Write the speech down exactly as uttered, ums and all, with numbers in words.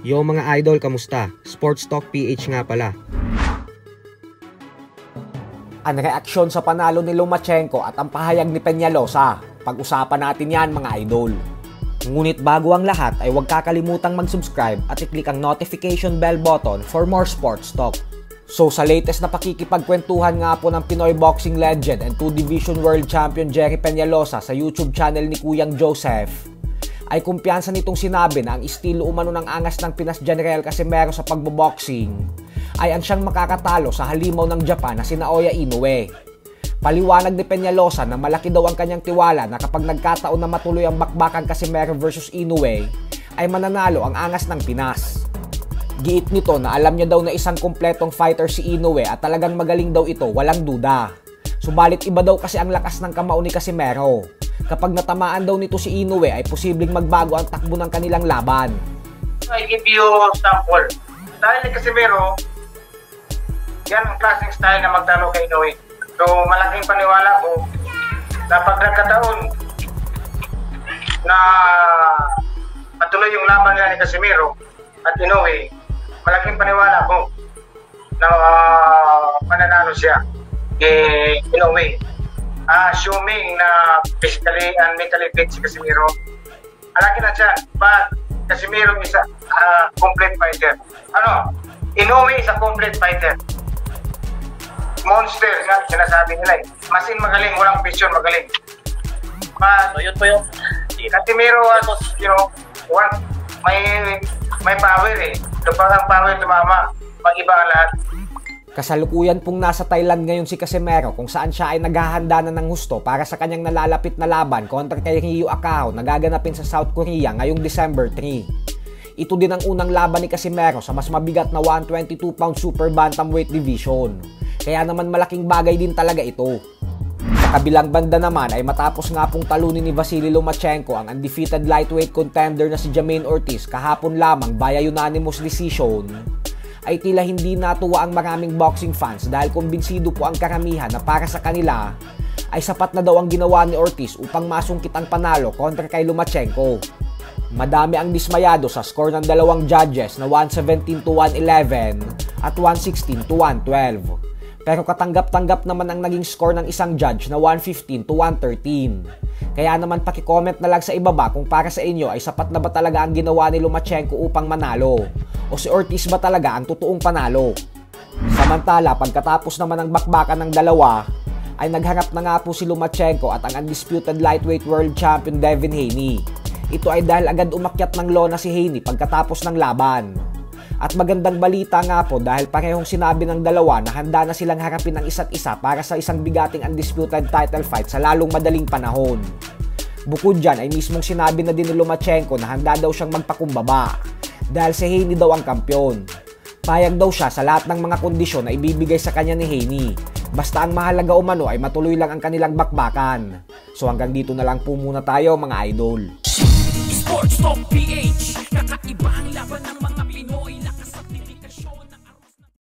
Yo mga idol, kamusta? Sports Talk P H nga pala. Ang reaksyon sa panalo ni Lomachenko at ang pahayag ni Peñalosa. Pag-usapan natin yan mga idol. Ngunit bago ang lahat ay huwag kakalimutang mag-subscribe at i-click ang notification bell button for more sports talk. So sa latest na pakikipagkwentuhan nga po ng Pinoy boxing legend and two division world champion Gerry Peñalosa sa YouTube channel ni Kuyang Joseph, ay kumpiyansa nitong sinabi na ang estilo umano ng angas ng Pinas General Casimero sa pagboboxing ay ang siyang makakatalo sa halimaw ng Japan na si Naoya Inoue. Paliwanag ni Peñalosa na malaki daw ang kanyang tiwala na kapag nagkataon na matuloy ang bakbakan Casimero versus Inoue ay mananalo ang angas ng Pinas. Giit nito na alam niya daw na isang kumpletong fighter si Inoue at talagang magaling daw ito, walang duda. Subalit iba daw kasi ang lakas ng kamao ni Casimero. Kapag natamaan daw nito si Inoue ay posibleng magbago ang takbo ng kanilang laban. I give you example. Dahil ni Casimero, yan ang klaseng style na magtalo kay Inoue. So malaking paniwala ko na pag nagkataon na patuloy yung laban nila ni Casimero at Inoue, malaking paniwala ko na uh, mananalo siya kay Inoue. Assuming na physically and mentally fit si Casimero, alaki na siya. But Casimero is a uh, complete fighter. Ano? Inoue is a complete fighter. Monster nga, sinasabi nila eh. Masin magaling, walang vision, magaling. But, so yun po yung Casimero was, you know, one, may, may power eh. So parang power tumama, mag-iba ang lahat. Kasalukuyan pong nasa Thailand ngayon si Casimero kung saan siya ay naghahanda na ng husto para sa kanyang nalalapit na laban kontra kay Ryu Akao na gaganapin sa South Korea ngayong December three. Ito din ang unang laban ni Casimero sa mas mabigat na one twenty-two pound super bantamweight division. Kaya naman malaking bagay din talaga ito. Sa kabilang banda naman ay matapos nga pong talunin ni Vasily Lomachenko ang undefeated lightweight contender na si Jamaine Ortiz kahapon lamang via unanimous decision, ay tila hindi natuwa ang maraming boxing fans dahil kumbinsido po ang karamihan na para sa kanila ay sapat na daw ang ginawa ni Ortiz upang masungkit ang panalo kontra kay Lomachenko. Madami ang dismayado sa score ng dalawang judges na one seventeen to one eleven at one sixteen to one twelve. Pero katanggap-tanggap naman ang naging score ng isang judge na one fifteen to one thirteen. Kaya naman paki-comment na lang sa ibaba kung para sa inyo ay sapat na ba talaga ang ginawa ni Lomachenko upang manalo o si Ortiz ba talaga ang totoong panalo. Samantala, pagkatapos naman ng bakbakan ng dalawa ay nagharap na nga po si Lomachenko at ang undisputed lightweight world champion Devin Haney. Ito ay dahil agad umakyat ng lona si Haney pagkatapos ng laban. At magandang balita nga po dahil parehong sinabi ng dalawa na handa na silang harapin ang isa't isa para sa isang bigating undisputed title fight sa lalong madaling panahon. Bukod dyan ay mismong sinabi na din ni Lomachenko na handa daw siyang magpakumbaba dahil si Haney daw ang kampiyon. Payag daw siya sa lahat ng mga kondisyon na ibibigay sa kanya ni Haney. Basta ang mahalaga umano ay matuloy lang ang kanilang bakbakan. So hanggang dito na lang po muna tayo mga idol. Sports Talk P H.